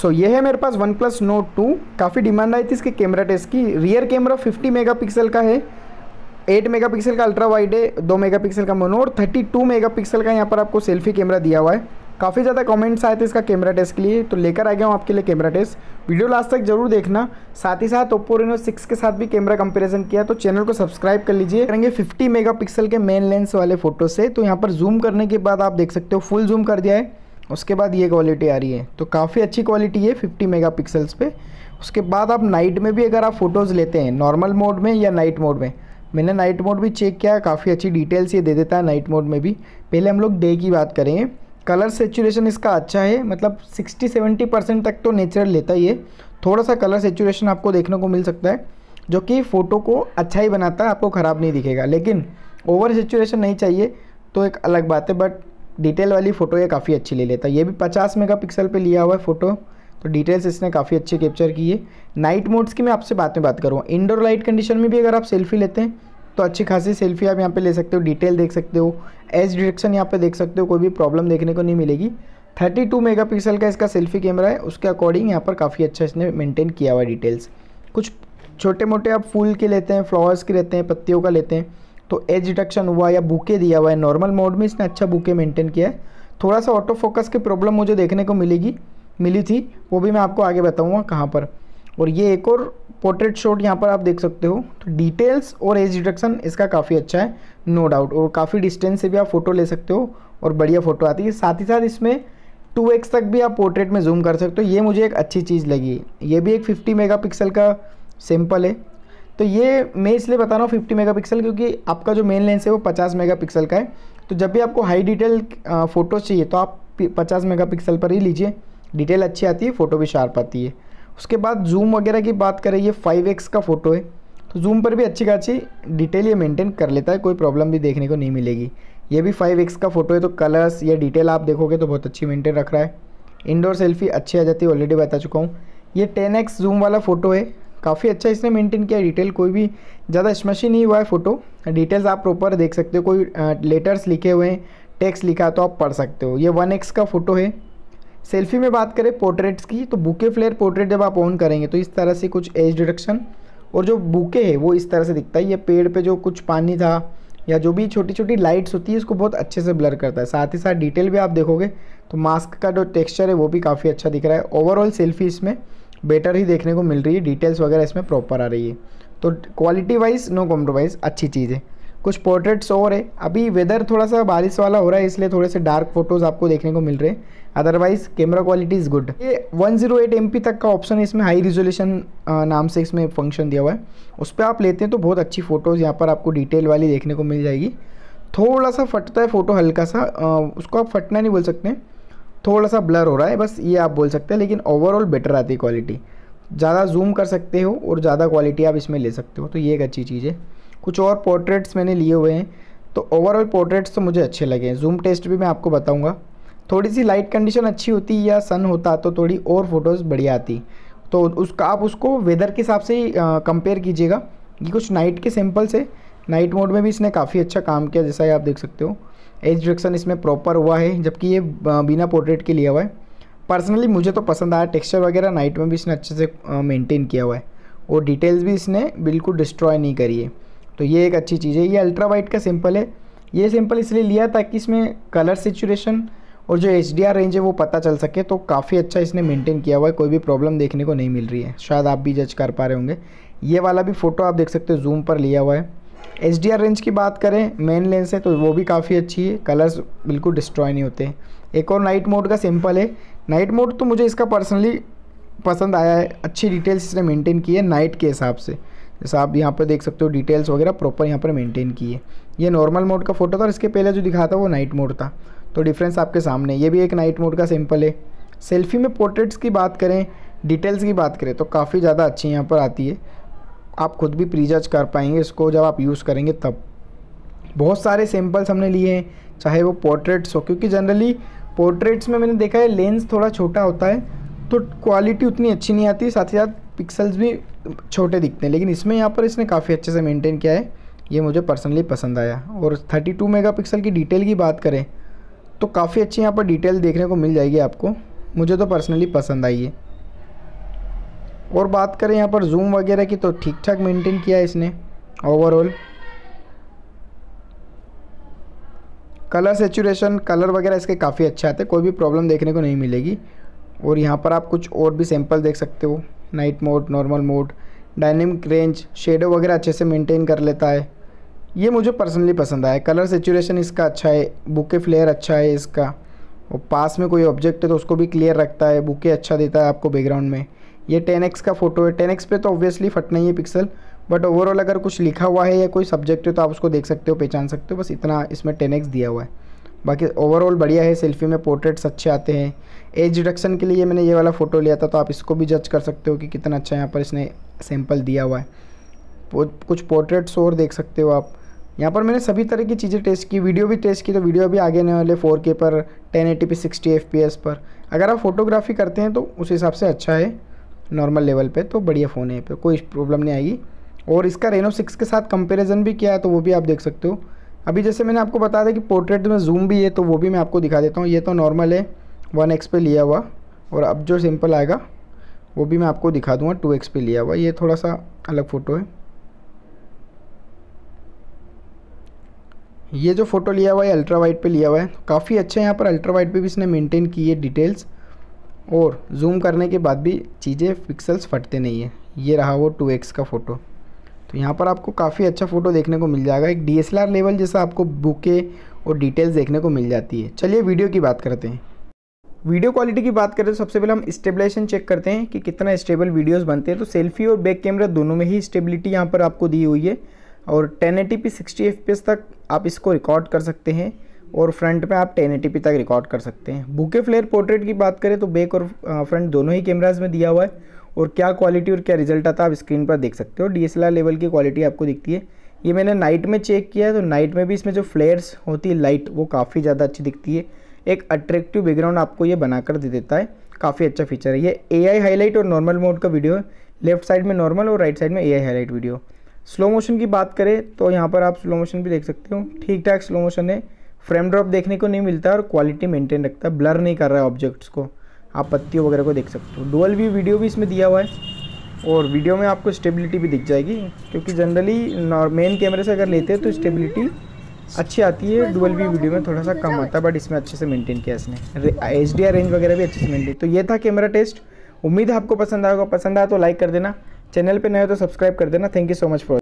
सो ये है मेरे पास OnePlus Nord 2। काफ़ी डिमांड आई थी इसके कैमरा टेस्ट की। रियर कैमरा 50 मेगापिक्सल का है, 8 मेगापिक्सल का अल्ट्रा वाइड है, 2 मेगापिक्सल का मोनो और 32 मेगापिक्सल का यहाँ पर आपको सेल्फी कैमरा दिया हुआ है। काफ़ी ज़्यादा कमेंट्स आए थे इसका कैमरा टेस्ट के लिए, तो लेकर आ गया हूँ आपके लिए कैमरा टेस्ट। वीडियो लास्ट तक जरूर देखना। साथ ही साथ Oppo Reno 6 के साथ भी कैमरा कंपेरिजन किया, तो चैनल को सब्सक्राइब कर लीजिए। करेंगे 50 मेगापिक्सल के मेन लेंस वाले फ़ोटो से। तो यहाँ पर जूम करने के बाद आप देख सकते हो, फुल जूम कर दिया है, उसके बाद ये क्वालिटी आ रही है। तो काफ़ी अच्छी क्वालिटी है 50 मेगापिक्सल्स पे। उसके बाद आप नाइट में भी अगर आप फ़ोटोज़ लेते हैं, नॉर्मल मोड में या नाइट मोड में, मैंने नाइट मोड भी चेक किया, काफ़ी अच्छी डिटेल्स ये दे देता है नाइट मोड में भी। पहले हम लोग डे की बात करेंगे। कलर सेचुरेशन इसका अच्छा है, मतलब 60-70% तक तो नेचुरल लेता ही है। थोड़ा सा कलर सेचुरेशन आपको देखने को मिल सकता है, जो कि फ़ोटो को अच्छा ही बनाता है, आपको ख़राब नहीं दिखेगा। लेकिन ओवर सेचुरेशन नहीं चाहिए तो एक अलग बात है, बट डिटेल वाली फ़ोटो ये काफ़ी अच्छी ले लेता है। ये भी 50 मेगापिक्सल पे लिया हुआ है फ़ोटो, तो डिटेल्स इसने काफ़ी अच्छे कैप्चर की है। नाइट मोड्स की मैं आपसे बात करूँ। इंडोर लाइट कंडीशन में भी अगर आप सेल्फी लेते हैं तो अच्छी खासी सेल्फी आप यहाँ पे ले सकते हो, डिटेल देख सकते हो, एज डिरेक्शन यहाँ पे देख सकते हो, कोई भी प्रॉब्लम देखने को नहीं मिलेगी। 32 मेगापिक्सल का इसका सेल्फी कैमरा है, उसके अकॉर्डिंग यहाँ पर काफ़ी अच्छा इसने मेंटेन किया हुआ है डिटेल्स। कुछ छोटे मोटे आप फूल के लेते हैं, फ्लावर्स के लेते हैं, पत्तियों का लेते हैं, तो एज डिटेक्शन हुआ या बुके दिया हुआ है। नॉर्मल मोड में इसने अच्छा बुके मेंटेन किया है। थोड़ा सा ऑटो फोकस की प्रॉब्लम मुझे देखने को मिली थी, वो भी मैं आपको आगे बताऊंगा कहाँ पर। और ये एक और पोर्ट्रेट शॉट यहाँ पर आप देख सकते हो। तो डिटेल्स और एज डिटेक्शन इसका काफ़ी अच्छा है, नो डाउट। और काफ़ी डिस्टेंस से भी आप फ़ोटो ले सकते हो और बढ़िया फ़ोटो आती है। साथ ही साथ इसमें 2x तक भी आप पोर्ट्रेट में जूम कर सकते हो, ये मुझे एक अच्छी चीज़ लगी। ये भी एक 50 मेगापिक्सल का सैम्पल है, तो ये मैं इसलिए बता रहा हूँ 50 मेगापिक्सल, क्योंकि आपका जो मेन लेंस है वो 50 मेगापिक्सल का है। तो जब भी आपको हाई डिटेल फ़ोटोज़ चाहिए तो आप 50 मेगापिक्सल पर ही लीजिए, डिटेल अच्छी आती है, फ़ोटो भी शार्प आती है। उसके बाद जूम वगैरह की बात करें, ये 5x का फ़ोटो है, तो जूम पर भी अच्छी खासी डिटेल ये मेंटेन कर लेता है, कोई प्रॉब्लम भी देखने को नहीं मिलेगी। ये भी 5x का फ़ोटो है, तो कलर्स या डिटेल आप देखोगे तो बहुत अच्छी मेंटेन रख रहा है। इंडोर सेल्फी अच्छी आ जाती है, ऑलरेडी बता चुका हूँ। ये 10x जूम वाला फ़ोटो है, काफ़ी अच्छा इसने मेंटेन किया डिटेल, कोई भी ज़्यादा स्मैशी नहीं हुआ है फ़ोटो। डिटेल्स आप प्रॉपर देख सकते हो, कोई लेटर्स लिखे हुए हैं, टेक्स्ट लिखा तो आप पढ़ सकते हो। ये 1x का फ़ोटो है। सेल्फी में बात करें पोर्ट्रेट्स की, तो बुके फ्लेयर पोर्ट्रेट जब आप ऑन करेंगे तो इस तरह से कुछ एज डिडक्शन और जो बुके है वो इस तरह से दिखता है। ये पेड़ पे जो कुछ पानी था या जो भी छोटी छोटी लाइट्स होती है उसको बहुत अच्छे से ब्लर करता है। साथ ही साथ डिटेल भी आप देखोगे तो मास्क का जो टेक्स्चर है वो भी काफ़ी अच्छा दिख रहा है। ओवरऑल सेल्फी इसमें बेटर ही देखने को मिल रही है, डिटेल्स वगैरह इसमें प्रॉपर आ रही है, तो क्वालिटी वाइज नो कॉम्प्रोमाइज़, अच्छी चीज़ है। कुछ पोर्ट्रेट्स और है। अभी वेदर थोड़ा सा बारिश वाला हो रहा है, इसलिए थोड़े से डार्क फोटोज़ आपको देखने को मिल रहे हैं, otherwise camera quality is good. ये 108 MP तक का ऑप्शन है, इसमें हाई रिजोल्यूशन नाम से इसमें फंक्शन दिया हुआ है, उस पर आप लेते हैं तो बहुत अच्छी फ़ोटोज़ यहाँ पर आपको डिटेल वाली देखने को मिल जाएगी। थोड़ा सा फटता है फ़ोटो हल्का सा, उसको आप फटना नहीं बोल सकते, थोड़ा सा ब्लर हो रहा है बस, ये आप बोल सकते हैं, लेकिन ओवरऑल बेटर आती है क्वालिटी। ज़्यादा जूम कर सकते हो और ज़्यादा क्वालिटी आप इसमें ले सकते हो, तो ये एक अच्छी चीज़ है। कुछ और पोर्ट्रेट्स मैंने लिए हुए हैं, तो ओवरऑल पोर्ट्रेट्स तो मुझे अच्छे लगे हैं। जूम टेस्ट भी मैं आपको बताऊँगा। थोड़ी सी लाइट कंडीशन अच्छी होती या सन होता तो थोड़ी और फ़ोटोज़ बढ़िया आती, तो उसका आप उसको वेदर के हिसाब से ही कंपेयर कीजिएगा। ये कुछ नाइट के सैम्पल्स है। नाइट मोड में भी इसने काफ़ी अच्छा काम किया, जैसा कि आप देख सकते हो। एज डिरेक्शन इसमें प्रॉपर हुआ है, जबकि ये बिना पोर्ट्रेट के लिया हुआ है। पर्सनली मुझे तो पसंद आया, टेक्सचर वगैरह नाइट में भी इसने अच्छे से मेंटेन किया हुआ है और डिटेल्स भी इसने बिल्कुल डिस्ट्रॉय नहीं करी है, तो ये एक अच्छी चीज़ है। ये अल्ट्रा वाइड का सैम्पल है। ये सैम्पल इसलिए लिया ताकि इसमें कलर सेचुरेशन और जो HDR रेंज है वो पता चल सके, तो काफ़ी अच्छा इसने मेंटेन किया हुआ है, कोई भी प्रॉब्लम देखने को नहीं मिल रही है, शायद आप भी जज कर पा रहे होंगे। ये वाला भी फ़ोटो आप देख सकते हो, जूम पर लिया हुआ है। HDR रेंज की बात करें, मेन लेंस है तो वो भी काफ़ी अच्छी है, कलर्स बिल्कुल डिस्ट्रॉय नहीं होते। एक और नाइट मोड का सैम्पल है। नाइट मोड तो मुझे इसका पर्सनली पसंद आया है, अच्छी डिटेल्स इसने मेंटेन की है नाइट के हिसाब से, जैसा आप यहाँ पर देख सकते हो डिटेल्स वगैरह प्रॉपर यहाँ पर मेंटेन की है। ये नॉर्मल मोड का फ़ोटो था और इसके पहले जो दिखा था वो नाइट मोड था, तो डिफरेंस आपके सामने। ये भी एक नाइट मोड का सैम्पल है। सेल्फी में पोर्ट्रेट्स की बात करें, डिटेल्स की बात करें तो काफ़ी ज़्यादा अच्छी यहाँ पर आती है, आप खुद भी प्रीजज कर पाएंगे इसको जब आप यूज़ करेंगे तब। बहुत सारे सैम्पल्स हमने लिए हैं, चाहे वो पोर्ट्रेट्स हो, क्योंकि जनरली पोर्ट्रेट्स में मैंने देखा है लेंस थोड़ा छोटा होता है तो क्वालिटी उतनी अच्छी नहीं आती, साथ ही साथ पिक्सल्स भी छोटे दिखते हैं, लेकिन इसमें यहाँ पर इसने काफ़ी अच्छे से मेंटेन किया है, ये मुझे पर्सनली पसंद आया। और 32 मेगापिक्सल की डिटेल की बात करें तो काफ़ी अच्छी यहाँ पर डिटेल देखने को मिल जाएगी आपको, मुझे तो पर्सनली पसंद आई है। और बात करें यहाँ पर जूम वगैरह की तो ठीक ठाक मेंटेन किया है इसने ओवरऑल। कलर सेचुरेशन कलर वगैरह इसके काफ़ी अच्छा आते हैं, कोई भी प्रॉब्लम देखने को नहीं मिलेगी। और यहाँ पर आप कुछ और भी सैंपल देख सकते हो, night mode, normal mode, dynamic range, shadow वगैरह अच्छे से मेंटेन कर लेता है। ये मुझे पर्सनली पसंद आया, कलर सेचुरेशन इसका अच्छा है, बुके फ्लेयर अच्छा है इसका, और पास में कोई ऑब्जेक्ट है तो उसको भी क्लियर रखता है, बुके अच्छा देता है आपको बैकग्राउंड में। ये 10x का फ़ोटो है, 10x पे तो ऑब्वियसली फटना ही है पिक्सल, बट ओवरऑल अगर कुछ लिखा हुआ है या कोई सब्जेक्ट है तो आप उसको देख सकते हो, पहचान सकते हो, बस इतना इसमें 10x दिया हुआ है। बाकी ओवरऑल बढ़िया है, सेल्फी में पोर्ट्रेट्स अच्छे आते हैं। एज रिडक्शन के लिए मैंने ये वाला फ़ोटो लिया था, तो आप इसको भी जज कर सकते हो कि कितना अच्छा यहाँ पर इसने सैम्पल दिया हुआ है। कुछ पोर्ट्रेट्स और देख सकते हो आप। यहाँ पर मैंने सभी तरह की चीज़ें टेस्ट की, वीडियो भी टेस्ट की, तो वीडियो भी आगे आने वाले 4K पर 1080p 60fps पर। अगर आप फोटोग्राफी करते हैं तो उस हिसाब से अच्छा है, नॉर्मल लेवल पे तो बढ़िया फ़ोन है, पे कोई प्रॉब्लम नहीं आएगी। और इसका रेनो 6 के साथ कंपैरिजन भी किया है तो वो भी आप देख सकते हो। अभी जैसे मैंने आपको बता दिया कि पोर्ट्रेट में जूम भी है, तो वो भी मैं आपको दिखा देता हूँ। ये तो नॉर्मल है 1x पे लिया हुआ, और अब जो सिंपल आएगा वो भी मैं आपको दिखा दूँगा 2x पे लिया हुआ। ये थोड़ा सा अलग फ़ोटो है, ये जो फ़ोटो लिया हुआ है अल्ट्रा वाइड पे लिया हुआ है, काफ़ी अच्छा है। यहाँ पर अल्ट्रा वाइड पे भी इसने मेंटेन की है डिटेल्स, और जूम करने के बाद भी चीज़ें पिक्सल्स फटते नहीं है। ये रहा वो 2x का फ़ोटो, तो यहाँ पर आपको काफ़ी अच्छा फ़ोटो देखने को मिल जाएगा, एक DSLR लेवल जैसा आपको बुके और डिटेल्स देखने को मिल जाती है। चलिए वीडियो की बात करते हैं। वीडियो क्वालिटी की बात करें तो सबसे पहले हम स्टेबलाइजेशन चेक करते हैं कि कितना स्टेबल वीडियोज़ बनते हैं। तो सेल्फी और बैक कैमरा दोनों में ही स्टेबिलिटी यहाँ पर आपको दी हुई है, और 1080p 60fps तक आप इसको रिकॉर्ड कर सकते हैं, और फ्रंट पे आप 1080p तक रिकॉर्ड कर सकते हैं। बुके फ्लेयर पोर्ट्रेट की बात करें तो बैक और फ्रंट दोनों ही कैमराज में दिया हुआ है, और क्या क्वालिटी और क्या रिजल्ट आता है आप स्क्रीन पर देख सकते हो। DSLR लेवल की क्वालिटी आपको दिखती है। ये मैंने नाइट में चेक किया है, तो नाइट में भी इसमें जो फ्लेयर्स होती है लाइट, वो काफ़ी ज़्यादा अच्छी दिखती है, एक अट्रैक्टिव बैकग्राउंड आपको ये बनाकर दे देता है, काफ़ी अच्छा फीचर है। ये AI हाईलाइट और नॉर्मल मोड का वीडियो है, लेफ्ट साइड में नॉर्मल और राइट साइड में AI highlight video. Slow motion की बात करें तो यहाँ पर आप स्लो मोशन भी देख सकते हो, ठीक ठाक स्लो मोशन है, फ्रेम ड्रॉप देखने को नहीं मिलता, और क्वालिटी मेंटेन रखता है, ब्लर नहीं कर रहा है ऑब्जेक्ट्स को, आप पत्तियों वगैरह को देख सकते हो। डुअल व्यू वीडियो भी इसमें दिया हुआ है, और वीडियो में आपको स्टेबिलिटी भी दिख जाएगी, क्योंकि जनरली मेन कैमरे से अगर लेते हैं तो स्टेबिलिटी अच्छी आती है, डुअल व्यू वीडियो में थोड़ा सा कम आता है, बट इसमें अच्छे से मेनटेन किया इसने, HDR रेंज वगैरह भी अच्छे से मेनटेन। तो ये था कैमरा टेस्ट, उम्मीद है आपको पसंद आएगा, पसंद आया तो लाइक कर देना, चैनल पे नए हो तो सब्सक्राइब कर देना। Thank you so much for